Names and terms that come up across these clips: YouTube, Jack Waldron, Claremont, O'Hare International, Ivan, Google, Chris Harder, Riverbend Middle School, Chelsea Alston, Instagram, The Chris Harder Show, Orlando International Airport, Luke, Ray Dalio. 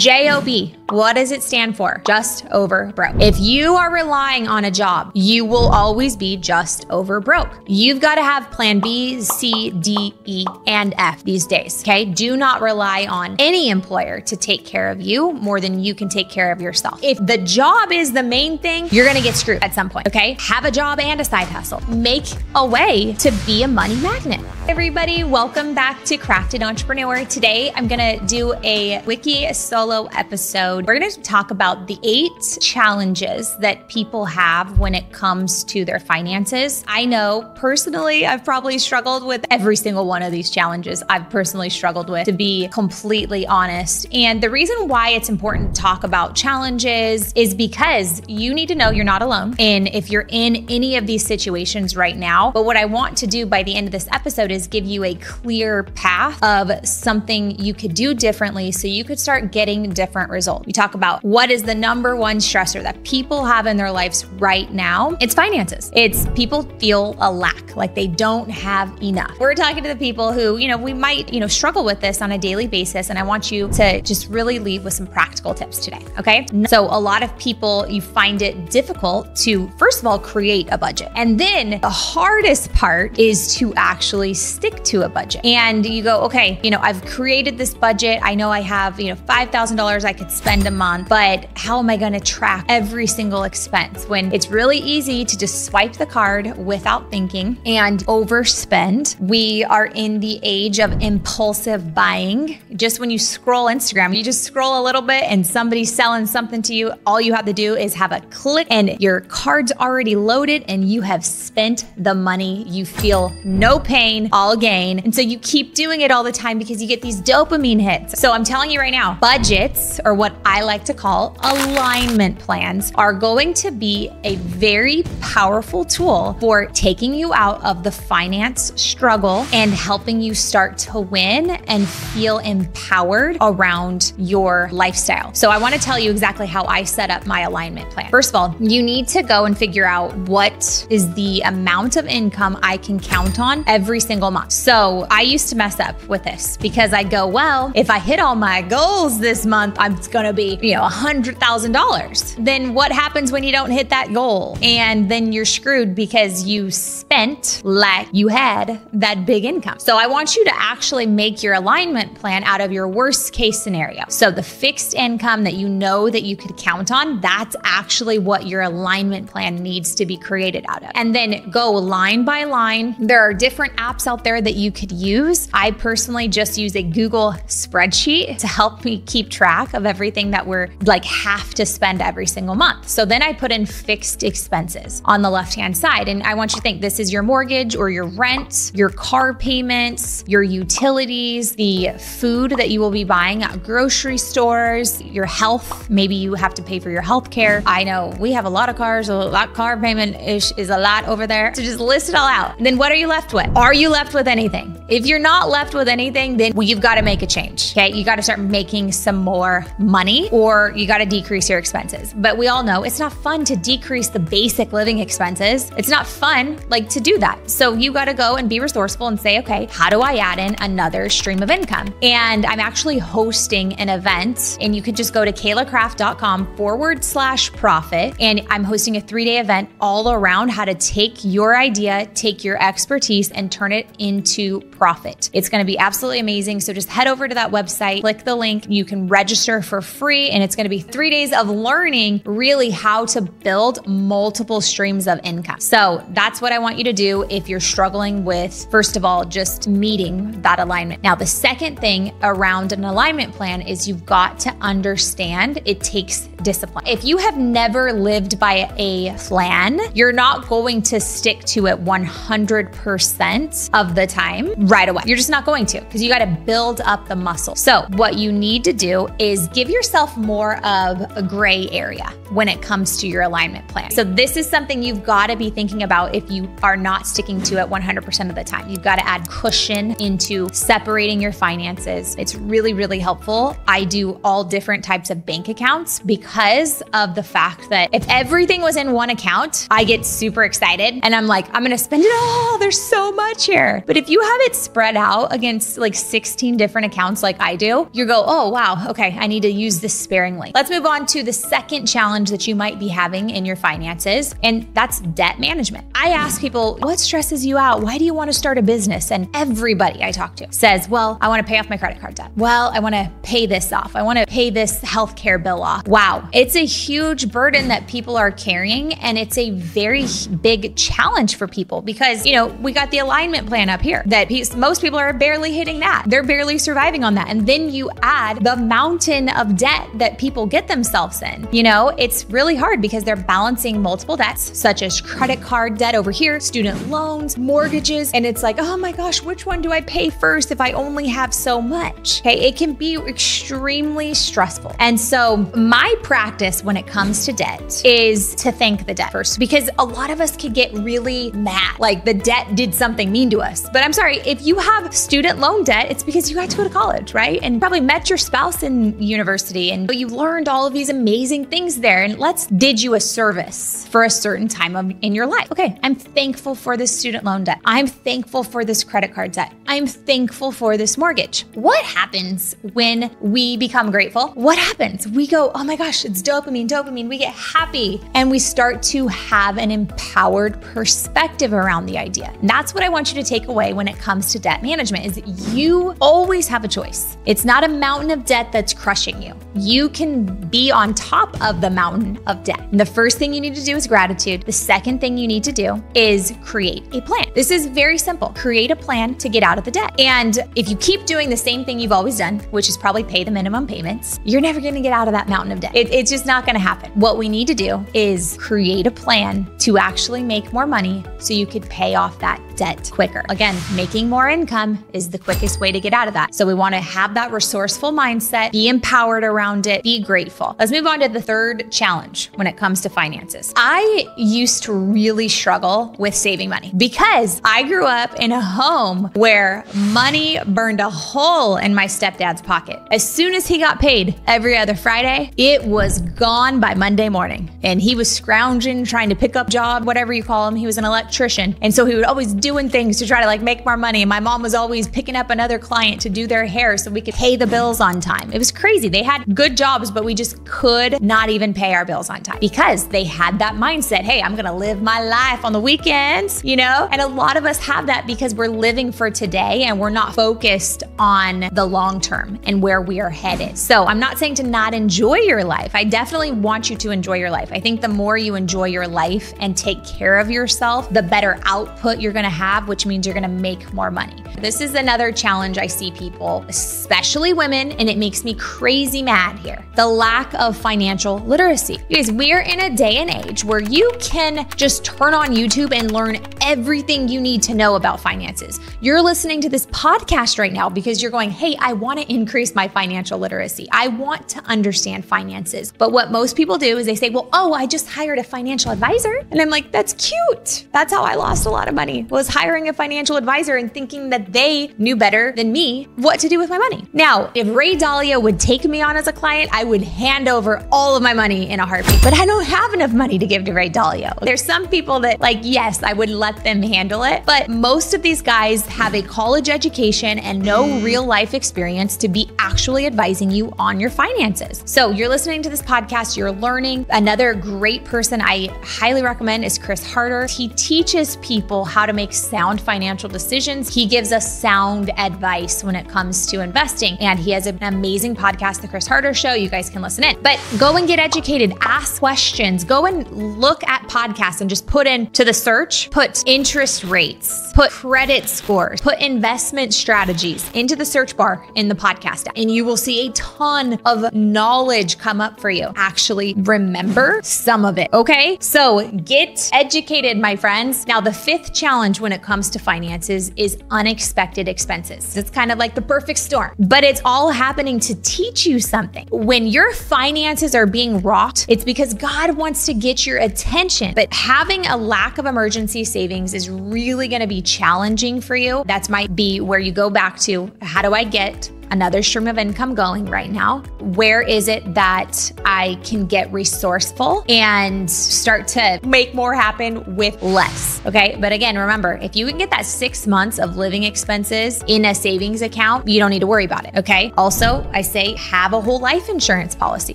JOB, what does it stand for? Just over broke. If you are relying on a job, you will always be just over broke. You've got to have plan B, C, D, E, and F these days, okay? Do not rely on any employer to take care of you more than you can take care of yourself. If the job is the main thing, you're gonna get screwed at some point, okay? Have a job and a side hustle. Make a way to be a money magnet. Everybody, welcome back to Crafted Entrepreneur. Today, I'm gonna do a wiki solo episode. We're gonna talk about the 8 challenges that people have when it comes to their finances. I know personally, I've probably struggled with every single one of these challenges. I've personally struggled with, to be completely honest. And the reason why it's important to talk about challenges is because you need to know you're not alone. And if you're in any of these situations right now, but what I want to do by the end of this episode is give you a clear path of something you could do differently so you could start getting different results. We talk about what is the #1 stressor that people have in their lives right now. It's finances. It's people feel a lack, like they don't have enough. We're talking to the people who, we might, struggle with this on a daily basis. And I want you to just really leave with some practical tips today, okay? So a lot of people, you find it difficult to, first of all, create a budget. And then the hardest part is to actually stick to a budget. And you go, okay, I've created this budget. I know I have, $5,000 I could spend a month, but how am I going to track every single expense when it's really easy to just swipe the card without thinking and overspend? We are in the age of impulsive buying. Just when you scroll Instagram, you just scroll a little bit and somebody's selling something to you. All you have to do is have a click and your card's already loaded and you have spent the money. You feel no pain, all gain. And so you keep doing it all the time because you get these dopamine hits. So I'm telling you right now, budgets, or what I like to call alignment plans, are going to be a very powerful tool for taking you out of the finance struggle and helping you start to win and feel empowered around your lifestyle. So I want to tell you exactly how I set up my alignment plan. First of all, you need to go and figure out what is the amount of income I can count on every single month. So I used to mess up with this because I go, well, if I hit all my goals this month, I'm going to be, $100,000. Then what happens when you don't hit that goal? And then you're screwed because you spent like you had that big income. So I want you to actually make your alignment plan out of your worst case scenario. So the fixed income that you know that you could count on, that's actually what your alignment plan needs to be created out of. And then go line by line. There are different apps out there that you could use. I personally just use a Google spreadsheet to help me keep track of everything that we're have to spend every single month. So then I put in fixed expenses on the left-hand side. And I want you to think this is your mortgage or your rent, your car payments, your utilities, the food that you will be buying at grocery stores, your health. Maybe you have to pay for your health care. I know we have a lot of cars, so that car payment is a lot over there. So just list it all out. And then what are you left with? Are you left with anything? If you're not left with anything, then you've got to make a change, okay? You got to start making some more money, or you got to decrease your expenses. But we all know it's not fun to decrease the basic living expenses. It's not fun to do that. So you got to go and be resourceful and say, okay, how do I add in another stream of income? And I'm actually hosting an event, and you could just go to CaylaCraft.com/profit. And I'm hosting a 3-day event all around how to take your idea, take your expertise, and turn it into profit. It's going to be absolutely amazing. So just head over to that website, click the link, you can register for free. And it's going to be 3 days of learning really how to build multiple streams of income. So that's what I want you to do if you're struggling with, first of all, just meeting that alignment. Now, the second thing around an alignment plan is you've got to understand it takes discipline. If you have never lived by a plan, you're not going to stick to it 100% of the time right away. You're just not going to, because you got to build up the muscle. So what you need to do is give yourself more of a gray area when it comes to your alignment plan. So this is something you've got to be thinking about if you are not sticking to it 100% of the time. You've got to add cushion into separating your finances. It's really, really helpful. I do all different types of bank accounts because because of the fact that if everything was in one account, I get super excited and I'm like, I'm gonna spend it all. There's so much here. But if you have it spread out against like 16 different accounts like I do, you go, oh wow, okay, I need to use this sparingly. Let's move on to the second challenge that you might be having in your finances, and that's debt management. I ask people, what stresses you out? Why do you wanna start a business? And everybody I talk to says, well, I wanna pay off my credit card debt. Well, I wanna pay this off. I wanna pay this healthcare bill off. Wow, it's a huge burden that people are carrying, and it's a very big challenge for people because, you know, we got the alignment plan up here that most people are barely hitting that. They're barely surviving on that. And then you add the mountain of debt that people get themselves in. You know, it's really hard because they're balancing multiple debts, such as credit card debt over here, student loans, mortgages, and it's like, oh my gosh, which one do I pay first if I only have so much? Okay, it can be extremely stressful. And so my practice when it comes to debt is to thank the debt first, because a lot of us could get really mad, like the debt did something mean to us. But I'm sorry, if you have student loan debt, it's because you got to go to college, right? And probably met your spouse in university and you learned all of these amazing things there. And let's did you a service for a certain time in your life. Okay, I'm thankful for this student loan debt. I'm thankful for this credit card debt. I'm thankful for this mortgage. What happens when we become grateful? What happens? We go, oh my gosh, it's dopamine. We get happy and we start to have an empowered perspective around the idea. And that's what I want you to take away when it comes to debt management is you always have a choice. It's not a mountain of debt that's crushing you. You can be on top of the mountain of debt. And the first thing you need to do is gratitude. The second thing you need to do is create a plan. This is very simple. Create a plan to get out of the debt. And if you keep doing the same thing you've always done, which is probably pay the minimum payments, you're never gonna get out of that mountain of debt. It's just not gonna happen. What we need to do is create a plan to actually make more money so you could pay off that debt quicker. Again, making more income is the quickest way to get out of that. So we wanna have that resourceful mindset, be empowered around it, be grateful. Let's move on to the third challenge when it comes to finances. I used to really struggle with saving money because I grew up in a home where money burned a hole in my stepdad's pocket. As soon as he got paid every other Friday, it was gone by Monday morning. And he was scrounging, trying to pick up job, whatever you call him. He was an electrician. And so he would always doing things to try to like make more money. And my mom was always picking up another client to do their hair so we could pay the bills on time. It was crazy. They had good jobs, but we just could not even pay our bills on time because they had that mindset. Hey, I'm gonna live my life on the weekends, you know? And a lot of us have that because we're living for today and we're not focused on the long term and where we are headed. So I'm not saying to not enjoy your life. I definitely want you to enjoy your life. I think the more you enjoy your life and take care of yourself, the better output you're gonna have, which means you're gonna make more money. This is another challenge I see people, especially women, and it makes me crazy mad here. The lack of financial literacy. Because we're in a day and age where you can just turn on YouTube and learn everything you need to know about finances. You're listening to this podcast right now because you're going, hey, I wanna increase my financial literacy. I want to understand finances. But what most people do is they say, well, oh, I just hired a financial advisor. And I'm like, that's cute. That's how I lost a lot of money, was hiring a financial advisor and thinking that they knew better than me what to do with my money. Now, if Ray Dalio would take me on as a client, I would hand over all of my money in a heartbeat, but I don't have enough money to give to Ray Dalio. There's some people that like, yes, I would let them handle it, but most of these guys have a college education and no real life experience to be actually advising you on your finances. So you're listening to this podcast, you're learning. Another great person I highly recommend is Chris Harder. He teaches people how to make sound financial decisions. He gives us sound advice when it comes to investing. And he has an amazing podcast, The Chris Harder Show. You guys can listen in. But go and get educated, ask questions, go and look at podcasts and just put into the search, put interest rates, put credit scores, put investment strategies into the search bar in the podcast. And you will see a ton of knowledge come up for you. Actually remember some of it, okay? So get educated, my friends. Now, the fifth challenge when it comes to finances is unexpected expenses. It's kind of like the perfect storm, but it's all happening to teach you something. When your finances are being rocked, it's because God wants to get your attention, but having a lack of emergency savings is really gonna be challenging for you. That might be where you go back to, how do I get another stream of income going right now? Where is it that I can get resourceful and start to make more happen with less? Okay, but again, remember, if you can get that 6 months of living expenses in a savings account, you don't need to worry about it, okay? Also, I say have a whole life insurance policy.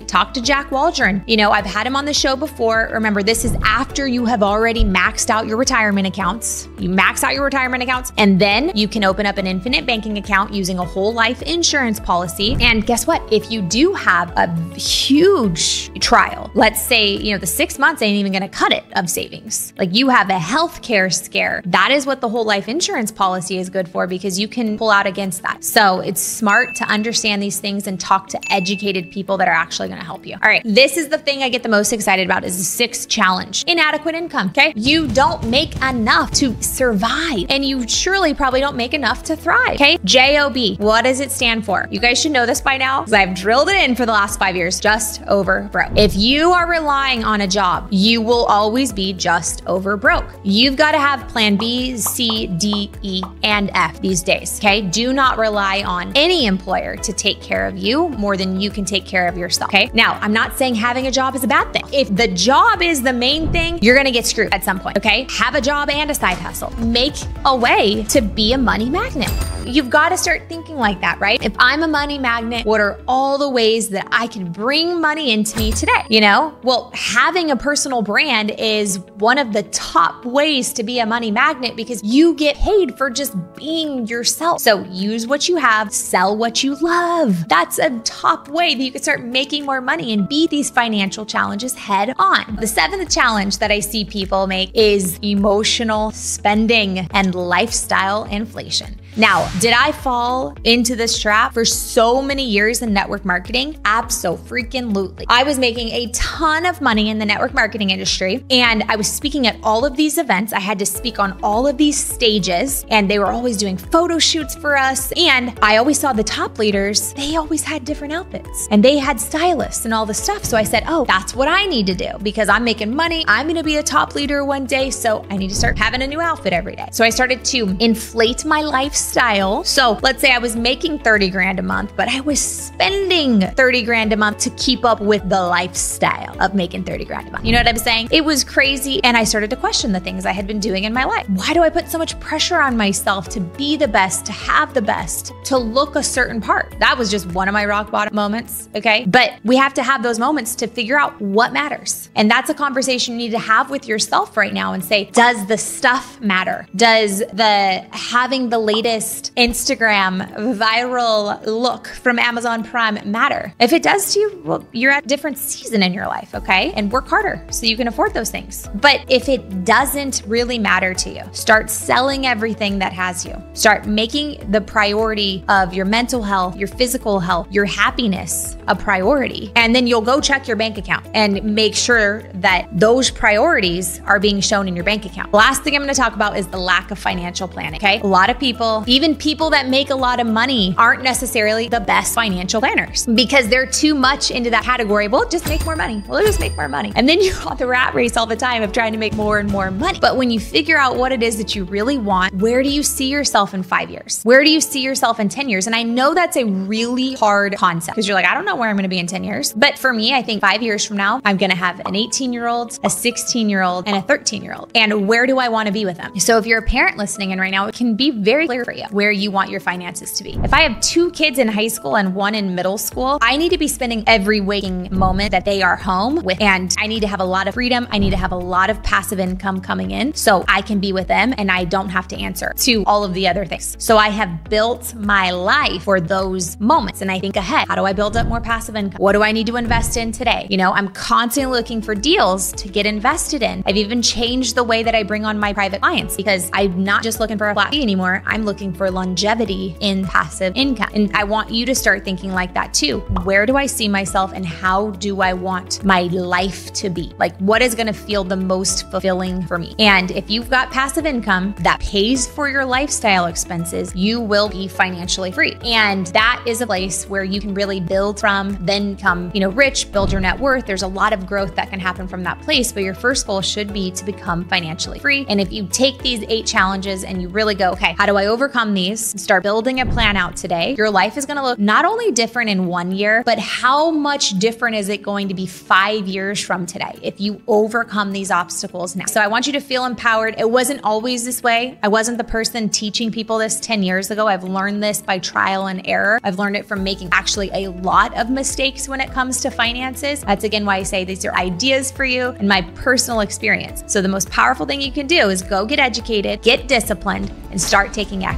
Talk to Jack Waldron. You know, I've had him on the show before. Remember, this is after you have already maxed out your retirement accounts. You max out your retirement accounts, and then you can open up an infinite banking account using a whole life insurance policy. And guess what? If you do have a huge trial, let's say, you know, the 6 months ain't even gonna cut it of savings. Like you have a healthcare scare. That is what the whole life insurance policy is good for, because you can pull out against that. So it's smart to understand these things and talk to educated people that are actually gonna help you. All right, this is the thing I get the most excited about, is the 6th challenge, inadequate income, okay? You don't make enough to survive, and you surely probably don't make enough to thrive, okay? JOB, what does it stand for? You guys should know this by now, because I've drilled it in for the last 5 years, just over broke. If you are relying on a job, you will always be just over broke. You've got to have plan B, C, D, E, and F these days, okay? Do not rely on any employer to take care of you more than you can take care of yourself, okay? Now, I'm not saying having a job is a bad thing. If the job is the main thing, you're gonna get screwed at some point, okay? Have a job and a side hustle. Make a way to be a money magnet. You've got to start thinking like that, right? If I'm a money magnet, what are all the ways that I can bring money into me today? You know, well, having a personal brand is one of the top ways to be a money magnet, because you get paid for just being yourself. So use what you have, sell what you love. That's a top way that you can start making more money and beat these financial challenges head on. The 7th challenge that I see people make is emotional spending and lifestyle inflation. Now, did I fall into this trap for so many years in network marketing? Abso-freaking-lutely. I was making a ton of money in the network marketing industry, and I was speaking at all of these events. I had to speak on all of these stages, and they were always doing photo shoots for us. And I always saw the top leaders, they always had different outfits and they had stylists and all this stuff. So I said, oh, that's what I need to do, because I'm making money. I'm gonna be a top leader one day, so I need to start having a new outfit every day. So I started to inflate my lifestyle. So let's say I was making 30 grand a month, but I was spending 30 grand a month to keep up with the lifestyle of making 30 grand a month. You know what I'm saying? It was crazy. And I started to question the things I had been doing in my life. Why do I put so much pressure on myself to be the best, to have the best, to look a certain part? That was just one of my rock bottom moments, okay? But we have to have those moments to figure out what matters. And that's a conversation you need to have with yourself right now and say, does the stuff matter? Does the having the latest Instagram viral look from Amazon Prime matter? If it does to you, well, you're at a different season in your life, okay? And work harder so you can afford those things. But if it doesn't really matter to you, start selling everything that has you. Start making the priority of your mental health, your physical health, your happiness a priority. And then you'll go check your bank account and make sure that those priorities are being shown in your bank account. Last thing I'm gonna talk about is the lack of financial planning, okay? A lot of people, even people that make a lot of money, aren't necessarily the best financial planners, because they're too much into that category. Well, just make more money. Well, just make more money. And then you're on the rat race all the time of trying to make more and more money. But when you figure out what it is that you really want, where do you see yourself in 5 years? Where do you see yourself in 10 years? And I know that's a really hard concept, because you're like, I don't know where I'm gonna be in 10 years. But for me, I think 5 years from now, I'm gonna have an 18-year-old, a 16-year-old, and a 13-year-old. And where do I wanna be with them? So if you're a parent listening in right now, it can be very clear for you where you want your finances to be. If I have 2 kids in high school and 1 in middle school, I need to be spending every waking moment that they are home with, and I need to have a lot of freedom. I need to have a lot of passive income coming in so I can be with them and I don't have to answer to all of the other things. So I have built my life for those moments, and I think ahead. How do I build up more passive income? What do I need to invest in today? You know, I'm constantly looking for deals to get invested in. I've even changed the way that I bring on my private clients, because I'm not just looking for a flat fee anymore. I'm looking for longevity in passive income. And I want you to start thinking like that too. Where do I see myself, and how do I want my life to be? Like, what is gonna feel the most fulfilling for me? And if you've got passive income that pays for your lifestyle expenses, you will be financially free. And that is a place where you can really build from, then come, you know, rich, build your net worth. There's a lot of growth that can happen from that place, but your first goal should be to become financially free. And if you take these 8 challenges and you really go, okay, how do I over overcome these, start building a plan out today. Your life is gonna look not only different in 1 year, but how much different is it going to be 5 years from today if you overcome these obstacles now? So I want you to feel empowered. It wasn't always this way. I wasn't the person teaching people this 10 years ago. I've learned this by trial and error. I've learned it from making actually a lot of mistakes when it comes to finances. That's again why I say these are ideas for you and my personal experience. So the most powerful thing you can do is go get educated, get disciplined, and start taking action.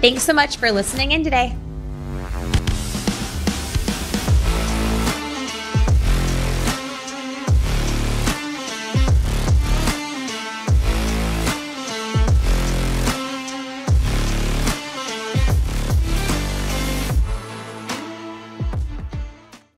Thanks so much for listening in today.